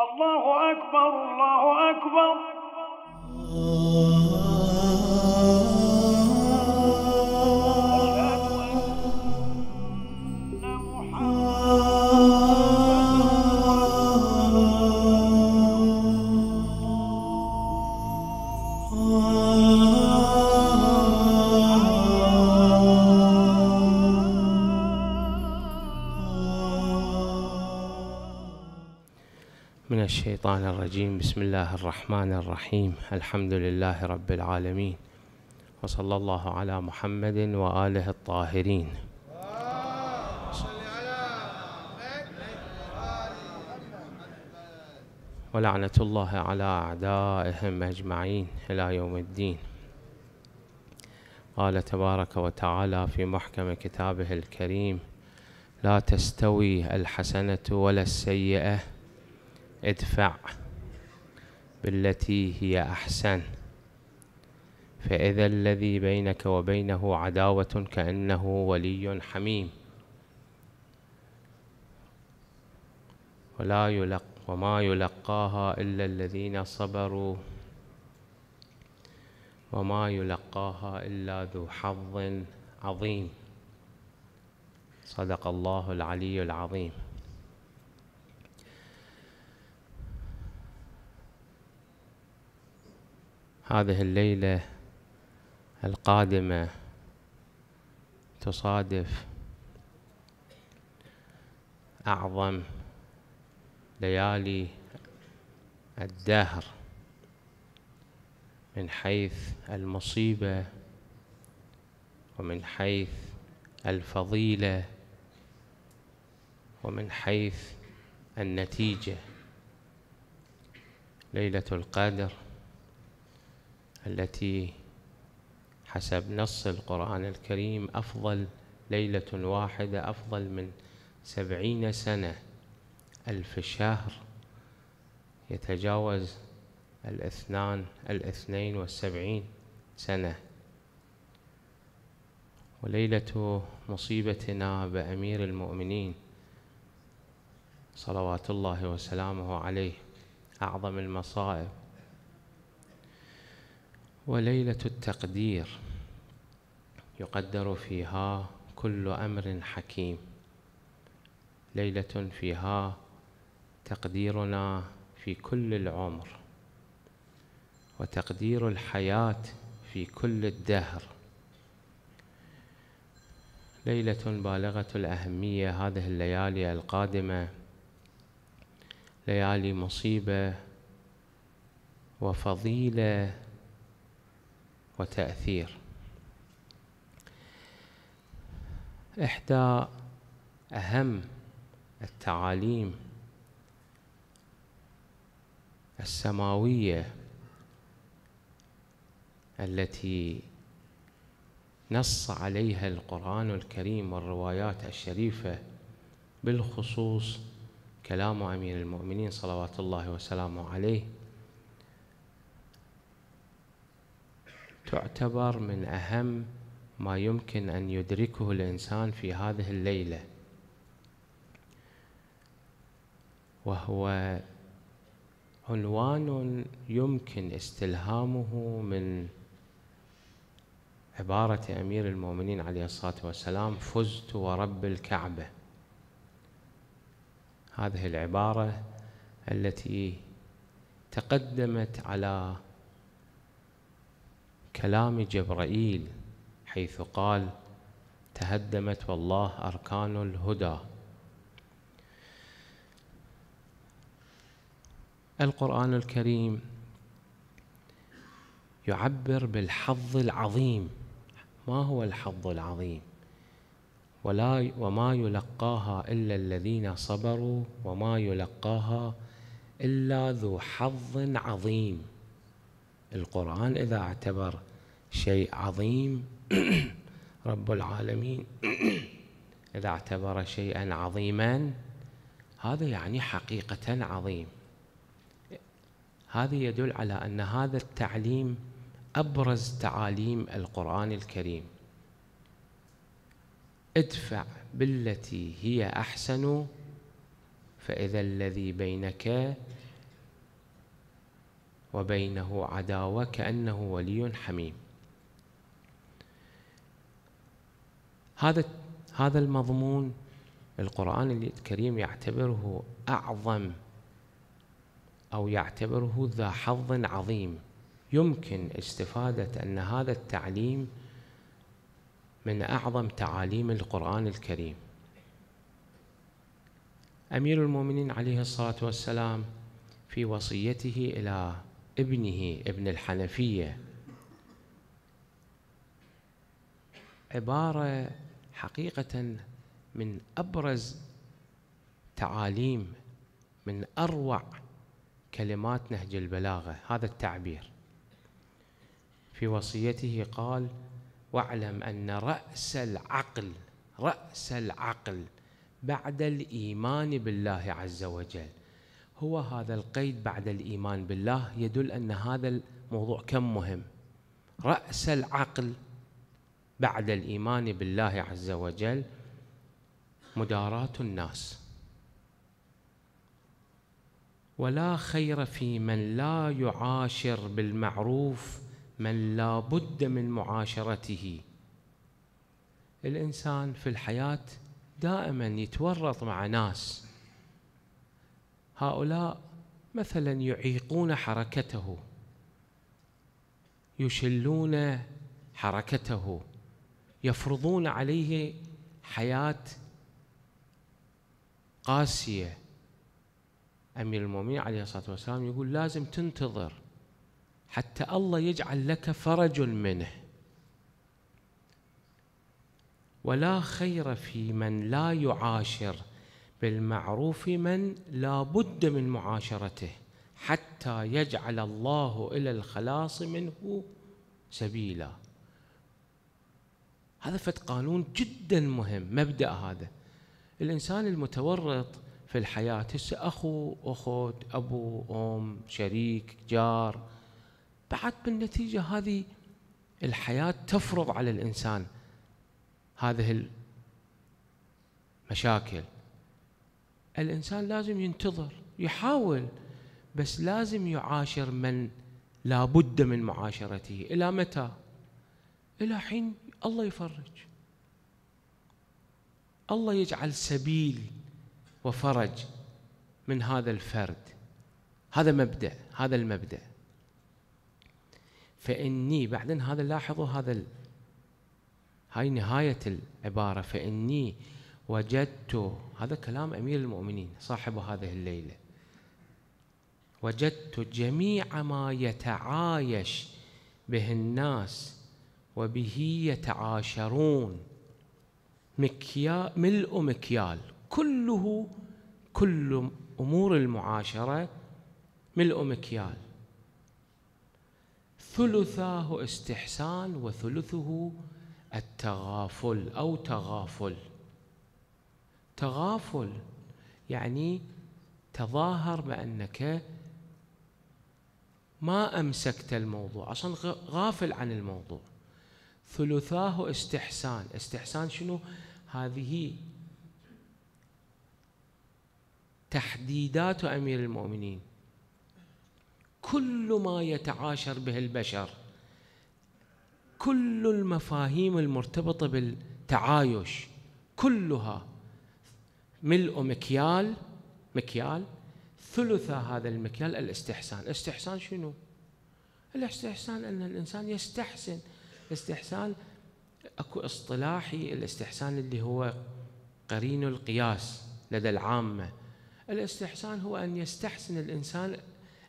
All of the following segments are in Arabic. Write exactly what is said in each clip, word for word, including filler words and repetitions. الله أكبر الله أكبر. من الشيطان الرجيم. بسم الله الرحمن الرحيم. الحمد لله رب العالمين، وصلى الله على محمد وآله الطاهرين. ولعنة الله على أعدائهم أجمعين إلى يوم الدين. قال تبارك وتعالى في محكم كتابه الكريم: لا تستوي الحسنة ولا السيئة، ادفع بالتي هي أحسن فإذا الذي بينك وبينه عداوة كأنه ولي حميم، ولا يلق وما يلقاها إلا الذين صبروا وما يلقاها إلا ذو حظ عظيم. صدق الله العلي العظيم. هذه الليلة القادمة تصادف أعظم ليالي الدهر من حيث المصيبة ومن حيث الفضيلة ومن حيث النتيجة. ليلة القدر التي حسب نص القرآن الكريم أفضل ليلة واحدة، أفضل من سبعين سنة، ألف شهر، يتجاوز الاثنان الاثنين والسبعين سنة. وليلة مصيبتنا بأمير المؤمنين صلوات الله وسلامه عليه، أعظم المصائب. وليلة التقدير يقدر فيها كل أمر حكيم، ليلة فيها تقديرنا في كل العمر وتقدير الحياة في كل الدهر. ليلة بالغة الأهمية. هذه الليالي القادمة ليالي مصيبة وفضيلة وتأثير. إحدى أهم التعاليم السماوية التي نص عليها القرآن الكريم والروايات الشريفة، بالخصوص كلام أمير المؤمنين صلوات الله وسلامه عليه، تعتبر من أهم ما يمكن أن يدركه الإنسان في هذه الليلة، وهو عنوان يمكن استلهامه من عبارة أمير المؤمنين عليه الصلاة والسلام: فزت ورب الكعبة. هذه العبارة التي تقدمت على كلام جبرائيل حيث قال: تهدمت والله أركان الهدى. القرآن الكريم يعبر بالحظ العظيم. ما هو الحظ العظيم؟ ولا وما يلقاها إلا الذين صبروا وما يلقاها إلا ذو حظ عظيم. القرآن إذا اعتبر شيء عظيم، رب العالمين إذا اعتبر شيئا عظيما، هذا يعني حقيقة عظيم. هذا يدل على أن هذا التعليم أبرز تعاليم القرآن الكريم: ادفع بالتي هي أحسن فإذا الذي بينك وبينه عداوة كأنه ولي حميم. هذا هذا المضمون القرآن الكريم يعتبره أعظم أو يعتبره ذا حظ عظيم. يمكن استفادة أن هذا التعليم من أعظم تعاليم القرآن الكريم. أمير المؤمنين عليه الصلاة والسلام في وصيته إلى ابنه ابن الحنفية عبارة حقيقة من أبرز تعاليم، من أروع كلمات نهج البلاغة. هذا التعبير في وصيته قال: واعلم أن رأس العقل رأس العقل بعد الإيمان بالله عز وجل. هو هذا القيد بعد الإيمان بالله يدل أن هذا الموضوع كم مهم. رأس العقل بعد الإيمان بالله عز وجل مداراة الناس. ولا خير في من لا يعاشر بالمعروف من لا بد من معاشرته. الإنسان في الحياة دائما يتورط مع ناس، هؤلاء مثلا يعيقون حركته، يشلون حركته، يفرضون عليه حياة قاسية. أمير المؤمنين عليه الصلاة والسلام يقول لازم تنتظر حتى الله يجعل لك فرج منه. ولا خير في من لا يعاشر بالمعروف من لا بد من معاشرته حتى يجعل الله إلى الخلاص منه سبيلا. هذا فد قانون جدا مهم، مبدأ هذا. الإنسان المتورط في الحياة، أخو، أخت، أبو، أم، شريك، جار، بعد بالنتيجة هذه الحياة تفرض على الإنسان هذه المشاكل. الإنسان لازم ينتظر، يحاول، بس لازم يعاشر من لا بد من معاشرته. إلى متى؟ إلى حين الله يفرج، الله يجعل سبيل وفرج من هذا الفرد. هذا مبدأ، هذا المبدأ. فإني بعدين هذا لاحظوا هذا ال... هاي نهاية العبارة. فإني وجدت، هذا كلام أمير المؤمنين صاحب هذه الليلة، وجدت جميع ما يتعايش به الناس وبه يتعاشرون مكيال، ملء مكيال، كله كل أمور المعاشرة ملء مكيال، ثلثاه استحسان وثلثه التغافل أو تغافل. تغافل يعني تظاهر بأنك ما أمسكت الموضوع، أصلا غافل عن الموضوع. ثلثاه استحسان، استحسان شنو؟ هذه تحديدات أمير المؤمنين، كل ما يتعاشر به البشر، كل المفاهيم المرتبطة بالتعايش كلها ملء مكيال، مكيال ثلث هذا المكيال الاستحسان. استحسان شنو؟ الاستحسان أن الإنسان يستحسن. استحسان أكو اصطلاحي، الاستحسان اللي هو قرين القياس لدى العامة. الاستحسان هو أن يستحسن الإنسان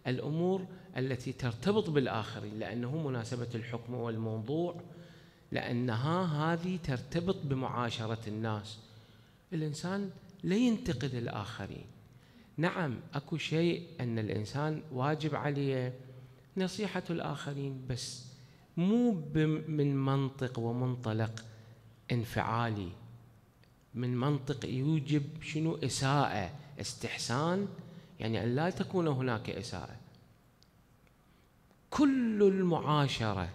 الأمور التي ترتبط بالآخرين، لأنه مناسبة الحكم والموضوع، لأنها هذه ترتبط بمعاشرة الناس. الإنسان لا ينتقد الآخرين. نعم أكو شيء أن الإنسان واجب عليه نصيحة الآخرين، بس مو من منطق ومنطلق انفعالي، من منطق يوجب شنو؟ إساءة. استحسان يعني أن لا تكون هناك إساءة. كل المعاشرة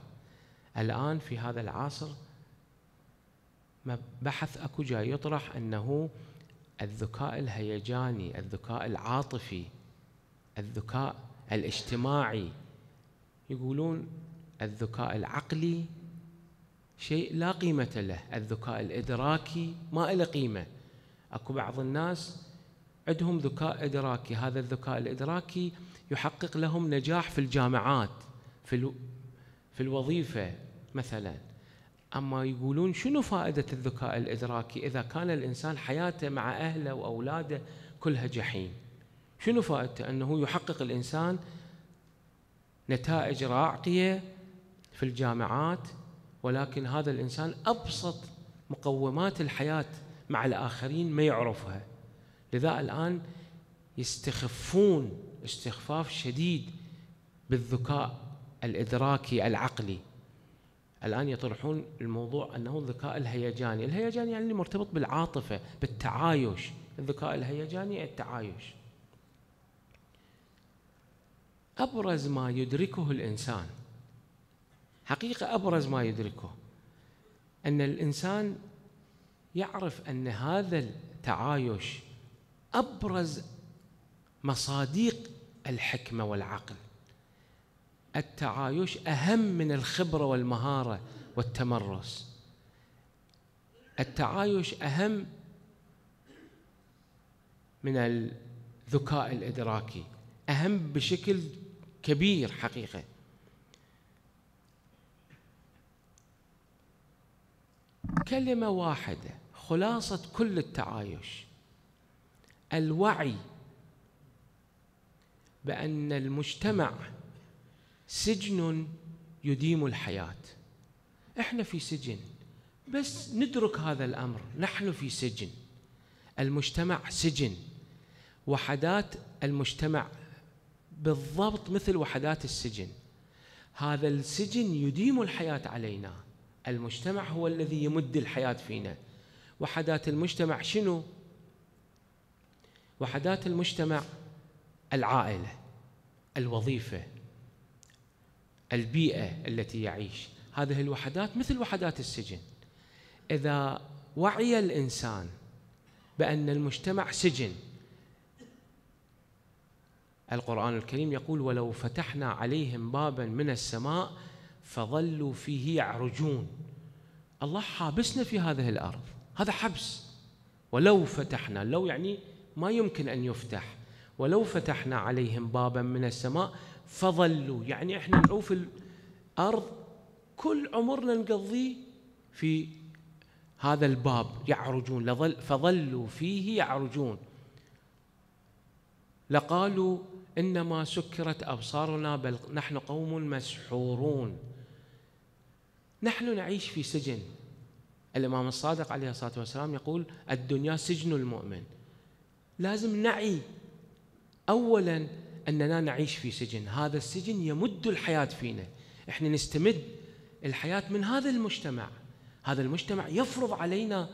الآن في هذا العصر بحث أكو جاي يطرح أنه الذكاء الهيجاني، الذكاء العاطفي، الذكاء الاجتماعي، يقولون الذكاء العقلي شيء لا قيمة له، الذكاء الإدراكي ما له قيمة. أكو بعض الناس عندهم ذكاء إدراكي، هذا الذكاء الإدراكي يحقق لهم نجاح في الجامعات في في الوظيفة مثلا. أما يقولون شنو فائدة الذكاء الإدراكي إذا كان الإنسان حياته مع أهله وأولاده كلها جحيم؟ شنو فائدته؟ أنه يحقق الإنسان نتائج راقية في الجامعات، ولكن هذا الإنسان أبسط مقومات الحياة مع الآخرين ما يعرفها. لذا الآن يستخفون استخفاف شديد بالذكاء الإدراكي العقلي. الآن يطرحون الموضوع أنه الذكاء الهيجاني، الهيجاني يعني مرتبط بالعاطفة بالتعايش، الذكاء الهيجاني التعايش. أبرز ما يدركه الإنسان، حقيقة أبرز ما يدركه، أن الإنسان يعرف أن هذا التعايش أبرز مصادق الحكمة والعقل. التعايش أهم من الخبرة والمهارة والتمرس. التعايش أهم من الذكاء الإدراكي، أهم بشكل كبير حقيقة. كلمة واحدة خلاصة كل التعايش، الوعي بأن المجتمع سجن يديم الحياة. إحنا في سجن، بس ندرك هذا الأمر، نحن في سجن، المجتمع سجن. وحدات المجتمع بالضبط مثل وحدات السجن، هذا السجن يديم الحياة علينا، المجتمع هو الذي يمد الحياة فينا. وحدات المجتمع شنو؟ وحدات المجتمع العائلة، الوظيفة، البيئة التي يعيش، هذه الوحدات مثل وحدات السجن. إذا وعي الإنسان بأن المجتمع سجن، القرآن الكريم يقول ولو فتحنا عليهم بابا من السماء فظلوا فيه يعرجون، الله حابسنا في هذه الأرض، هذا حبس. ولو فتحنا، لو يعني ما يمكن أن يفتح، ولو فتحنا عليهم بابا من السماء فظلوا، يعني احنا نعوف الأرض كل عمرنا نقضيه في هذا الباب، يعرجون، فظلوا فيه يعرجون، لقالوا إنما سكرت أبصارنا بل نحن قوم مسحورون. نحن نعيش في سجن. الإمام الصادق عليه الصلاة والسلام يقول الدنيا سجن المؤمن. لازم نعي أولاً أننا نعيش في سجن، هذا السجن يمد الحياة فينا، إحنا نستمد الحياة من هذا المجتمع. هذا المجتمع يفرض علينا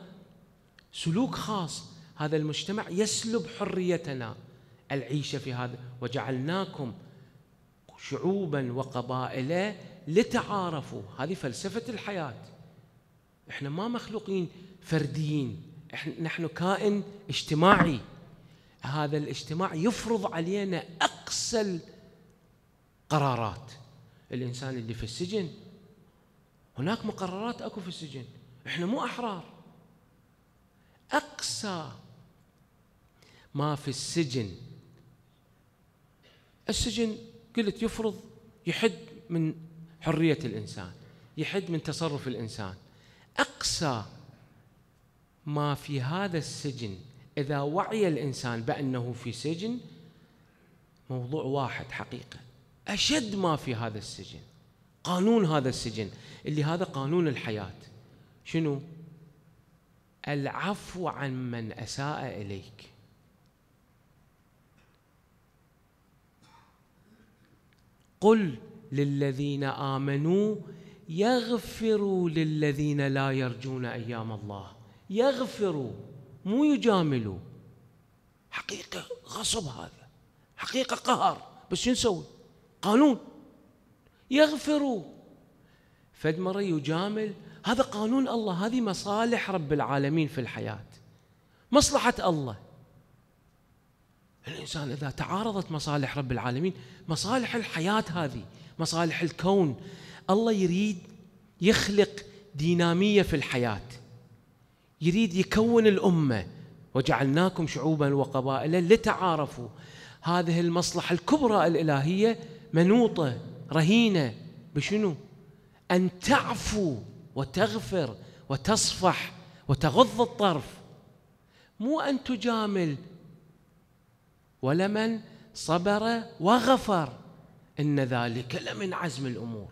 سلوك خاص، هذا المجتمع يسلب حريتنا العيشة في هذا. وجعلناكم شعوباً وقبائل لتعارفوا، هذه فلسفة الحياة. إحنا ما مخلوقين فرديين، إحنا نحن كائن اجتماعي، هذا الاجتماع يفرض علينا أقسى القرارات. الإنسان اللي في السجن هناك مقررات أكو في السجن، إحنا مو أحرار. أقسى ما في السجن، السجن قلت يفرض، يحد من حرية الإنسان، يحد من تصرف الإنسان. أقسى ما في هذا السجن إذا وعي الإنسان بأنه في سجن، موضوع واحد حقيقة، أشد ما في هذا السجن قانون هذا السجن اللي هذا قانون الحياة. شنو؟ العفو عن من أساء إليك. قل للذين آمنوا يغفروا للذين لا يرجون أيام الله. يغفروا، مو يجاملوا. حقيقة غصب هذا، حقيقة قهر، بس شو نسوي؟ قانون. يغفروا، فد مرة يجامل، هذا قانون الله، هذه مصالح رب العالمين في الحياة، مصلحة الله. الإنسان إذا تعارضت مصالح رب العالمين، مصالح الحياة هذه، مصالح الكون، الله يريد يخلق دينامية في الحياة، يريد يكون الأمة، وجعلناكم شعوبا وقبائل لتعارفوا. هذه المصلحة الكبرى الإلهية منوطة رهينة بشنو؟ أن تعفو وتغفر وتصفح وتغض الطرف، مو أن تجامل. ولمن صبر وغفر إن ذلك لمن عزم الأمور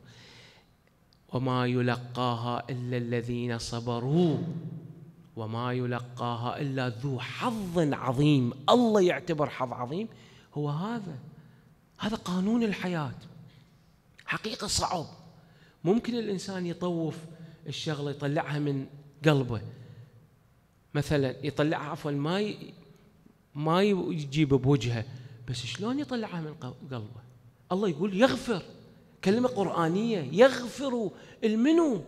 وما يلقاها إلا الذين صبروا وما يلقاها إلا ذو حظ عظيم. الله يعتبر حظ عظيم هو هذا، هذا قانون الحياة، حقيقة صعب. ممكن الإنسان يطوف الشغلة يطلعها من قلبه، مثلا يطلعها عفوا ما ما يجيب بوجهه، بس شلون يطلعها من قلبه؟ الله يقول يغفر، كلمة قرآنية، يغفر المنو،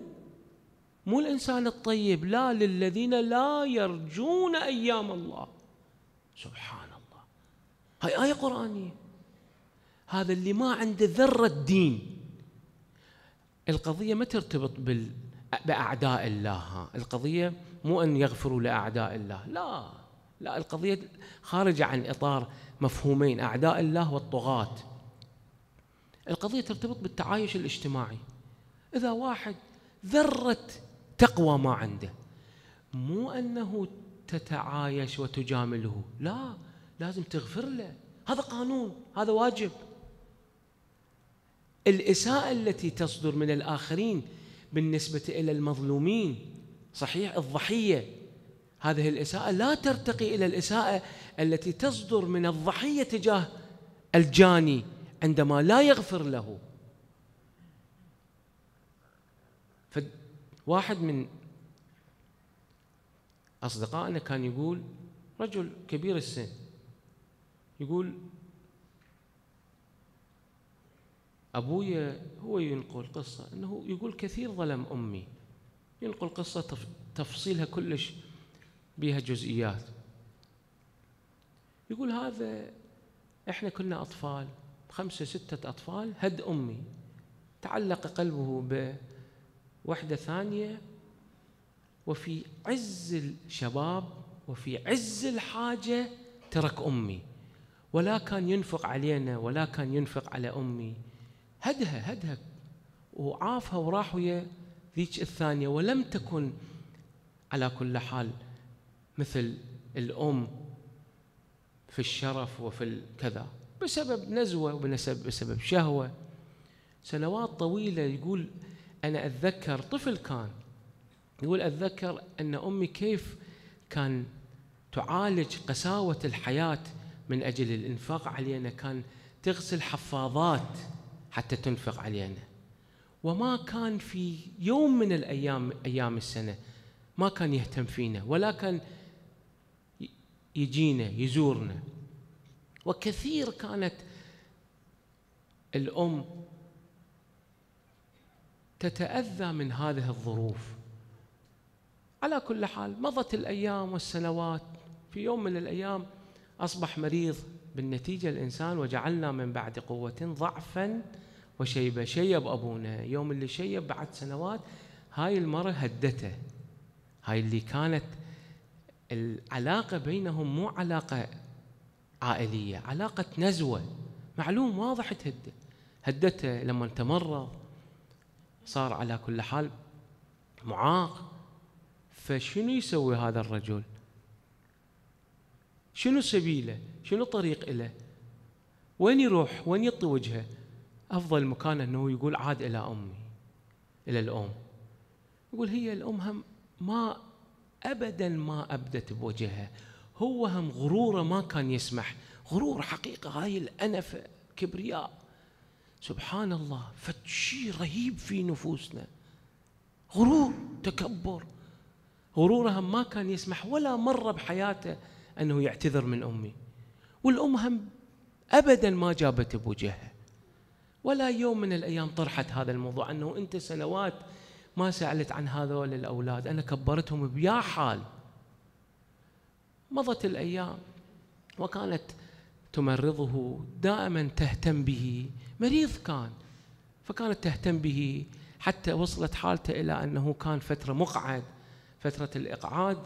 مو الإنسان الطيب، لا، للذين لا يرجون أيام الله. سبحان الله، هاي آية قرآنية. هذا اللي ما عنده ذرة دين. القضية ما ترتبط بال... بأعداء الله، القضية مو أن يغفروا لأعداء الله، لا لا، القضية خارجة عن إطار مفهومين، أعداء الله والطغاة. القضية ترتبط بالتعايش الاجتماعي. إذا واحد ذرة تقوى ما عنده، مو أنه تتعايش وتجامله، لا، لازم تغفر له، هذا قانون، هذا واجب. الإساءة التي تصدر من الآخرين بالنسبة إلى المظلومين، صحيح الضحية، هذه الإساءة لا ترتقي إلى الإساءة التي تصدر من الضحية تجاه الجاني عندما لا يغفر له. فواحد من أصدقائنا كان يقول، رجل كبير السن، يقول أبويا، هو ينقل قصة أنه يقول كثير ظلم أمي، ينقل قصة تفصيلها كلش بها جزئيات. يقول هذا إحنا كنا أطفال، خمسة ستة أطفال، هد أمي، تعلق قلبه بوحدة ثانية، وفي عز الشباب وفي عز الحاجة ترك أمي، ولا كان ينفق علينا ولا كان ينفق على أمي، هدها هدها وعافها وراح ويا ذيك الثانية، ولم تكن على كل حال مثل الأم في الشرف وفي الكذا، بسبب نزوة وبسبب شهوة. سنوات طويلة يقول أنا أتذكر، طفل كان يقول أتذكر أن أمي كيف كان تعالج قساوة الحياة من أجل الإنفاق علينا، كان تغسل حفاضات حتى تنفق علينا، وما كان في يوم من الأيام أيام السنة ما كان يهتم فينا ولا كان يجينا يزورنا. وكثير كانت الأم تتأذى من هذه الظروف. على كل حال مضت الأيام والسنوات، في يوم من الأيام أصبح مريض بالنتيجة الإنسان، وجعلنا من بعد قوة ضعفا وشيبة. شيب أبونا، يوم اللي شيب بعد سنوات هاي المرة هدته، هاي اللي كانت العلاقة بينهم مو علاقة عائلية، علاقة نزوة، معلوم واضح، تهده هدته لما تمرض، صار على كل حال معاق. فشنو يسوي هذا الرجل؟ شنو سبيله؟ شنو طريق إله؟ وين يروح؟ وين يطي وجهه؟ أفضل مكان أنه يقول عاد إلى أمي، إلى الأم. يقول هي الأم هم ما أبداً ما أبدت بوجهها، هو هم غروره ما كان يسمح، غرور حقيقة، هاي الأنفة، كبرياء. سبحان الله، فشي رهيب في نفوسنا، غرور، تكبر. غروره هم ما كان يسمح ولا مرة بحياته أنه يعتذر من أمي، والأم هم أبداً ما جابت بوجهها، ولا يوم من الأيام طرحت هذا الموضوع أنه أنت سنوات ما سألت عن هذول الأولاد، أنا كبرتهم بيا حال. مضت الأيام وكانت تمرضه، دائما تهتم به، مريض كان فكانت تهتم به، حتى وصلت حالته إلى أنه كان فترة مقعد، فترة الإقعاد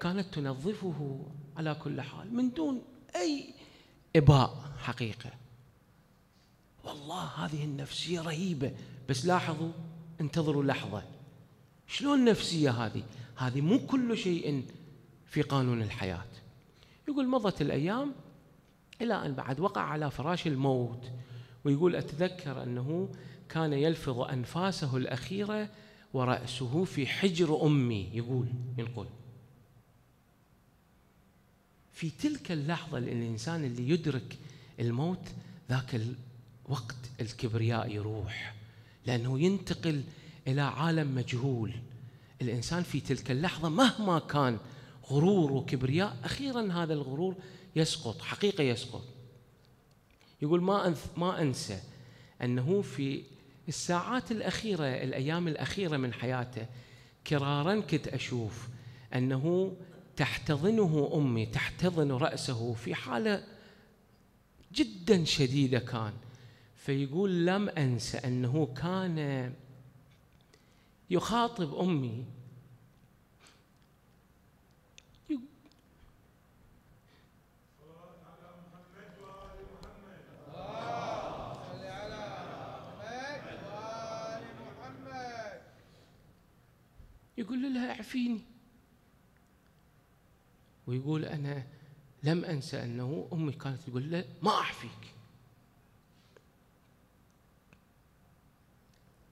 كانت تنظفه على كل حال من دون أي إباء حقيقة. والله هذه النفسية رهيبة، بس لاحظوا، انتظروا لحظة، شلون نفسية هذه؟ هذه مو كل شيء في قانون الحياة. يقول مضت الأيام إلى أن بعد وقع على فراش الموت، ويقول أتذكر أنه كان يلفظ أنفاسه الأخيرة ورأسه في حجر أمي. يقول ينقل في تلك اللحظة الإنسان اللي يدرك الموت، ذاك الوقت الكبرياء يروح، لأنه ينتقل إلى عالم مجهول. الإنسان في تلك اللحظة مهما كان غرور وكبرياء، أخيراً هذا الغرور يسقط، حقيقة يسقط. يقول ما ما أنسى أنه في الساعات الأخيرة، الأيام الأخيرة من حياته، كراراً كنت أشوف أنه تحتضنه أمي، تحتضن رأسه في حالة جداً شديدة كان. فيقول لم أنسى أنه كان يخاطب أمي، يقول لها اعفيني. ويقول أنا لم أنسى أنه أمي كانت تقول له ما أعفيك.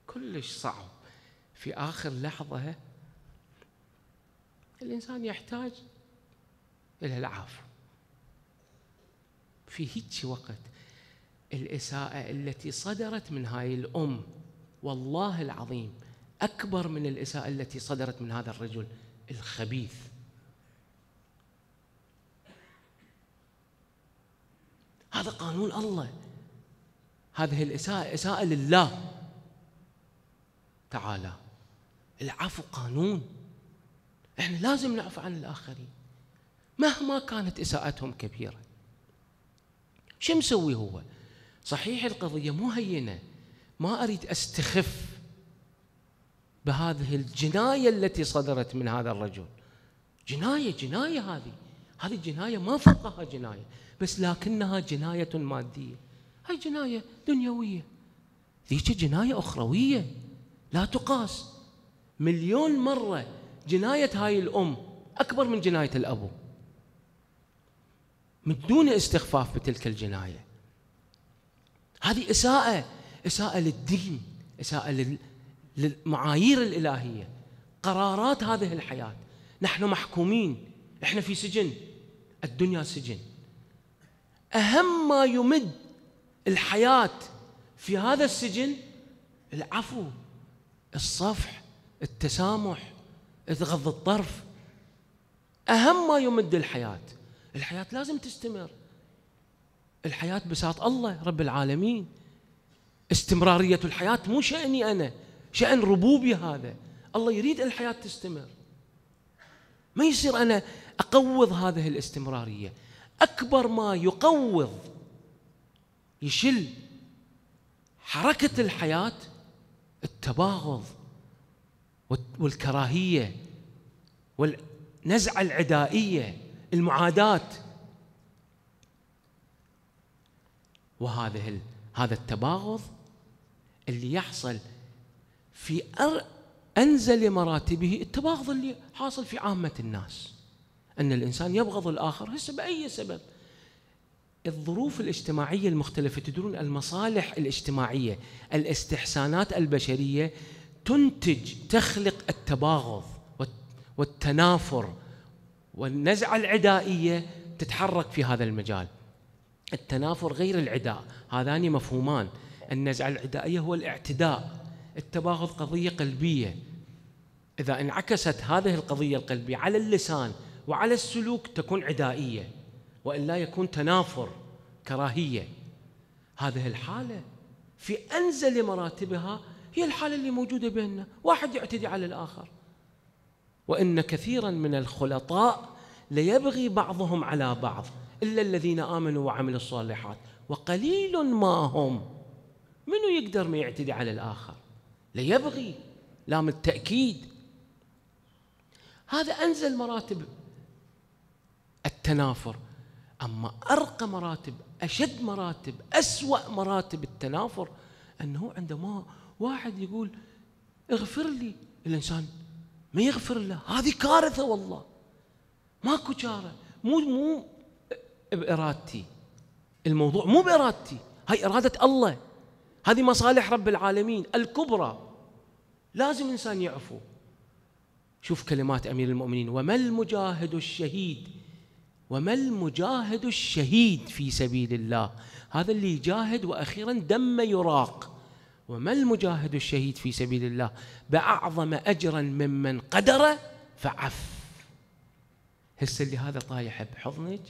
كلش صعب في آخر لحظة، الإنسان يحتاج إلى العفو. في هيك وقت الإساءة التي صدرت من هاي الأم والله العظيم أكبر من الإساءة التي صدرت من هذا الرجل الخبيث. هذا قانون الله، هذه الإساءة إساءة لله تعالى. العفو قانون، إحنا لازم نعفو عن الآخرين مهما كانت إساءتهم كبيرة. شو مسوي هو؟ صحيح القضية مو هينة، ما أريد أستخف بهذه الجناية التي صدرت من هذا الرجل، جناية جناية هذه هذه الجناية ما فوقها جناية، بس لكنها جناية مادية. هاي جناية دنيوية، ذيك جناية أخروية لا تقاس مليون مرة. جناية هاي الأم أكبر من جناية الأبو من دون استخفاف بتلك الجناية. هذه إساءة، إساءة للدين، إساءة لل للمعايير الإلهية، قرارات هذه الحياة. نحن محكومين، إحنا في سجن، الدنيا سجن. أهم ما يمد الحياة في هذا السجن العفو، الصفح، التسامح، غض الطرف، أهم ما يمد الحياة. الحياة لازم تستمر، الحياة بساط الله رب العالمين. استمرارية الحياة مو شأني أنا، شأن ربوبي هذا، الله يريد الحياة تستمر. ما يصير أنا أقوض هذه الاستمرارية، أكبر ما يقوض يشل حركة الحياة التباغض والكراهية والنزعة العدائية، المعاداة. وهذا هذا التباغض اللي يحصل في أنزل مراتبه، التباغض اللي حاصل في عامة الناس، أن الإنسان يبغض الآخر هسه بأي سبب. الظروف الاجتماعية المختلفة، تدرون المصالح الاجتماعية، الاستحسانات البشرية تنتج، تخلق التباغض والتنافر والنزعة العدائية تتحرك في هذا المجال. التنافر غير العداء، هذان مفهومان. النزعة العدائية هو الاعتداء، التباغض قضية قلبية. إذا انعكست هذه القضية القلبية على اللسان وعلى السلوك تكون عدائية، وإلا يكون تنافر، كراهية. هذه الحالة في أنزل مراتبها هي الحالة اللي موجودة بيننا، واحد يعتدي على الآخر. وإن كثيراً من الخلطاء ليبغي بعضهم على بعض، إلا الذين آمنوا وعملوا الصالحات وقليل ما هم. منو يقدر ما يعتدي على الآخر؟ لا يبغي، لام التأكيد. هذا أنزل مراتب التنافر. أما أرقى مراتب، أشد مراتب، أسوأ مراتب التنافر أنه عندما واحد يقول اغفر لي، الإنسان ما يغفر له. هذه كارثة والله، ماكو جارة. مو مو بإرادتي، الموضوع مو بإرادتي، هاي إرادة الله، هذه مصالح رب العالمين الكبرى، لازم الإنسان يعفو. شوف كلمات أمير المؤمنين: وما المجاهد الشهيد، وما المجاهد الشهيد في سبيل الله، هذا اللي يجاهد وأخيرا دم يراق، وما المجاهد الشهيد في سبيل الله بأعظم أجرا ممن قدر فعف. هسه اللي هذا طايح بحضنك،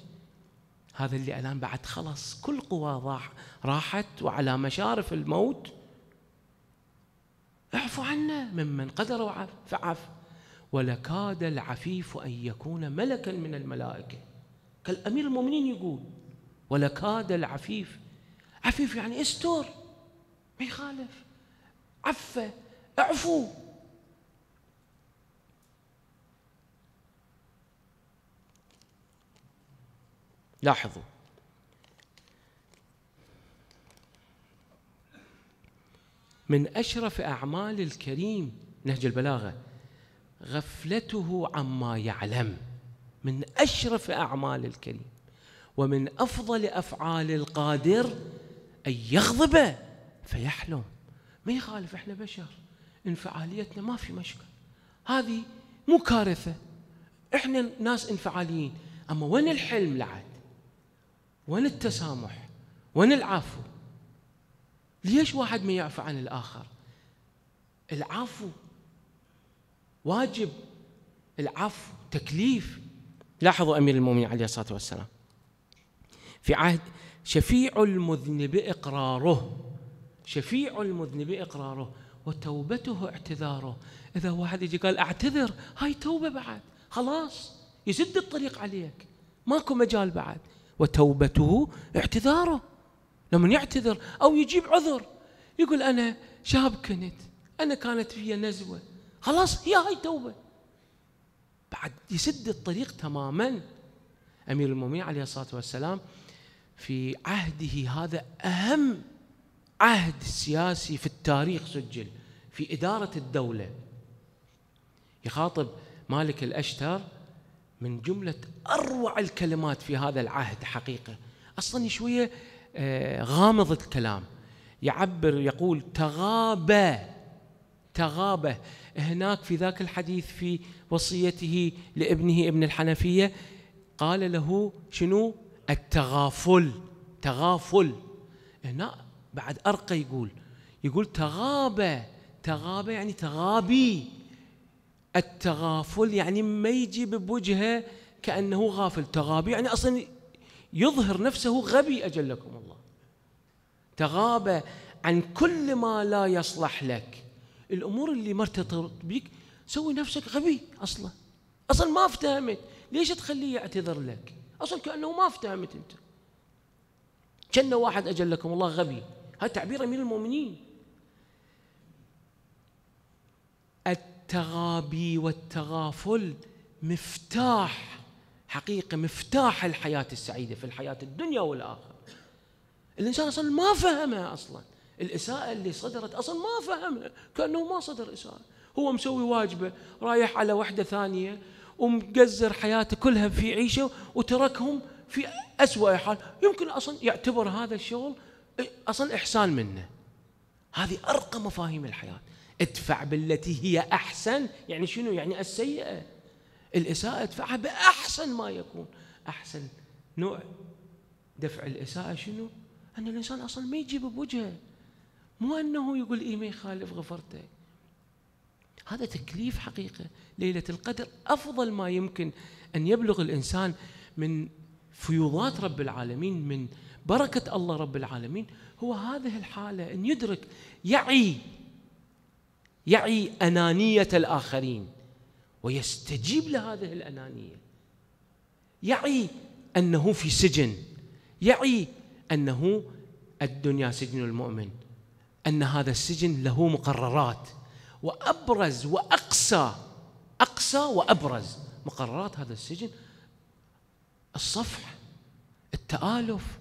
هذا اللي الآن بعد خلص كل قواه راحت وعلى مشارف الموت، اعفو عنه ممن قدر فعف. ولكاد العفيف أن يكون ملكا من الملائكة، كالأمير المؤمنين يقول ولكاد العفيف. عفيف يعني استر، ما يخالف، عفه، اعفو. لاحظوا من أشرف أعمال الكريم نهج البلاغة غفلته عما يعلم، من أشرف أعمال الكريم. ومن أفضل أفعال القادر أن يغضب فيحلم، ما يخالف، إحنا بشر، انفعاليتنا ما في مشكل، هذه مو كارثة، إحنا ناس انفعاليين. أما وين الحلم لعد؟ وين التسامح؟ وين العفو؟ ليش واحد ما يعفو عن الآخر؟ العفو واجب، العفو تكليف. لاحظوا أمير المؤمنين عليه الصلاة والسلام في عهد شفيع المذنب إقراره، شفيع المذنب إقراره وتوبته اعتذاره. إذا واحد يجي قال اعتذر، هاي توبة بعد، خلاص يسد الطريق عليك، ماكو مجال بعد. وتوبته اعتذاره، لما يعتذر أو يجيب عذر، يقول أنا شاب كنت، أنا كانت فيها نزوة، خلاص هي هاي توبة بعد، يسد الطريق تماما. أمير المؤمنين عليه الصلاة والسلام في عهده هذا أهم عهد سياسي في التاريخ سجل في إدارة الدولة، يخاطب مالك الأشتر، من جملة أروع الكلمات في هذا العهد حقيقة، أصلا شوية غامض الكلام، يعبر يقول تغابى، تغابى. هناك في ذاك الحديث في وصيته لابنه ابن الحنفية قال له شنو؟ التغافل، تغافل. هنا بعد أرقى يقول، يقول تغابى، تغابى يعني تغابي. التغافل يعني ما يجيب بوجهه كأنه غافل، تغابي يعني أصلا يظهر نفسه غبي، أجلكم الله. تغابى عن كل ما لا يصلح لك، الأمور اللي مرتبطة بك سوي نفسك غبي، أصلا أصلا ما افتهمت، ليش تخليه يعتذر لك؟ أصلا كأنه ما افتهمت أنت، كأنه واحد أجلكم الله غبي. هذا تعبير أمير المؤمنين. التغابي والتغافل مفتاح حقيقة، مفتاح الحياة السعيدة في الحياة الدنيا والآخرة. الإنسان أصلا ما فهمها، أصلا الإساءة اللي صدرت أصلا ما فهمها، كأنه ما صدر إساءة، هو مسوي واجبه، رايح على وحدة ثانية ومقزر حياته كلها في عيشه، وتركهم في أسوأ حال. يمكن أصلا يعتبر هذا الشغل أصلا إحسان منه. هذه أرقى مفاهيم الحياة. ادفع بالتي هي أحسن، يعني شنو؟ يعني السيئة، الإساءة ادفعها بأحسن ما يكون. أحسن نوع دفع الإساءة شنو؟ أن الإنسان أصلا ما يجيب بوجهه، مو أنه يقول إيه ما يخالف غفرته. هذا تكليف حقيقة. ليلة القدر أفضل ما يمكن أن يبلغ الإنسان من فيوضات رب العالمين، من بركة الله رب العالمين، هو هذه الحالة، أن يدرك، يعي، يعي أنانية الآخرين ويستجيب لهذه الأنانية، يعي أنه في سجن، يعي أنه الدنيا سجن المؤمن، أن هذا السجن له مقررات، وأبرز وأقسى أقسى وأبرز مقررات هذا السجن الصفح، التآلف،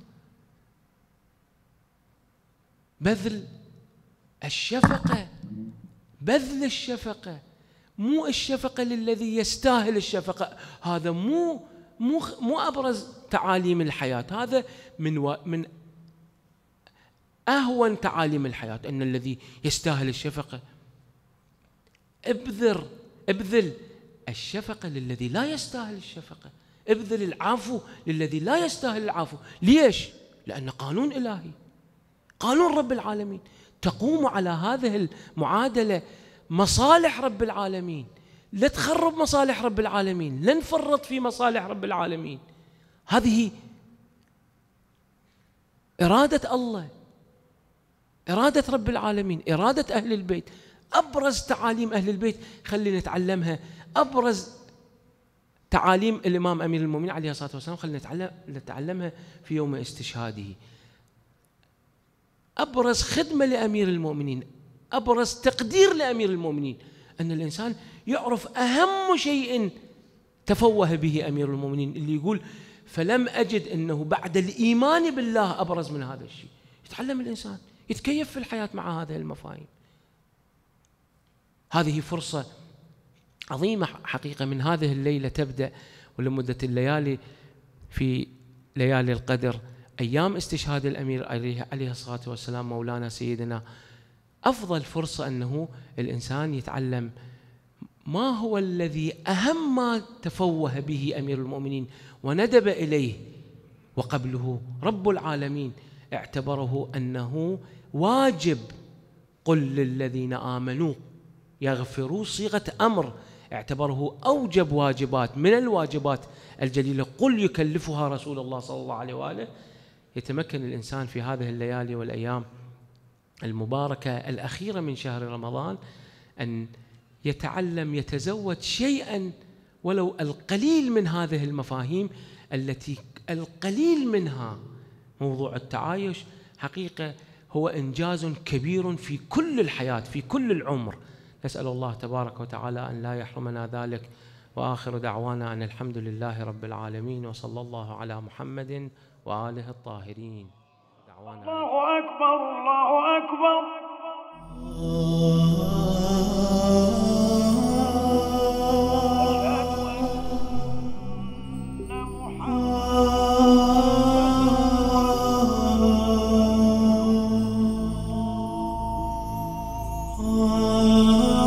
بذل الشفقة، بذل الشفقة، مو الشفقة للذي يستاهل الشفقة، هذا مو مو مو أبرز تعاليم الحياة، هذا من و من أهون تعاليم الحياة، أن الذي يستاهل الشفقة ابذر ابذل الشفقة للذي لا يستاهل الشفقة، ابذل العفو للذي لا يستاهل العفو. ليش؟ لأن قانون إلهي، قانون رب العالمين، تقوم على هذه المعادلة مصالح رب العالمين. لا تخرب مصالح رب العالمين، لا نفرط في مصالح رب العالمين، هذه إرادة الله، إرادة رب العالمين، إرادة أهل البيت. أبرز تعاليم أهل البيت خلينا نتعلمها، أبرز تعاليم الإمام أمير المؤمنين عليه الصلاة والسلام خلينا نتعلمها في يوم استشهاده. أبرز خدمة لأمير المؤمنين، أبرز تقدير لأمير المؤمنين، أن الإنسان يعرف أهم شيء تفوه به أمير المؤمنين، اللي يقول فلم أجد أنه بعد الإيمان بالله أبرز من هذا الشيء. يتعلم الإنسان، يتكيف في الحياة مع هذه المفاهيم. هذه فرصة عظيمة حقيقة من هذه الليلة تبدأ ولمدة الليالي في ليالي القدر، أيام استشهاد الأمير عليه الصلاة والسلام مولانا سيدنا، أفضل فرصة أنه الإنسان يتعلم ما هو الذي أهم ما تفوه به أمير المؤمنين وندب إليه وقبله رب العالمين، اعتبره أنه واجب. قل للذين آمنوا يغفروا، صيغة أمر، اعتبره أوجب واجبات من الواجبات الجليلة، قل يكلفها رسول الله صلى الله عليه وآله. يتمكن الإنسان في هذه الليالي والأيام المباركة الأخيرة من شهر رمضان أن يتعلم، يتزود شيئا ولو القليل من هذه المفاهيم التي القليل منها موضوع التعايش حقيقة هو إنجاز كبير في كل الحياة، في كل العمر. نسأل الله تبارك وتعالى أن لا يحرمنا ذلك، وآخر دعوانا أن الحمد لله رب العالمين، وصلى الله على محمد وآله الطاهرين. دعوانا الله أكبر، الله أكبر. Oh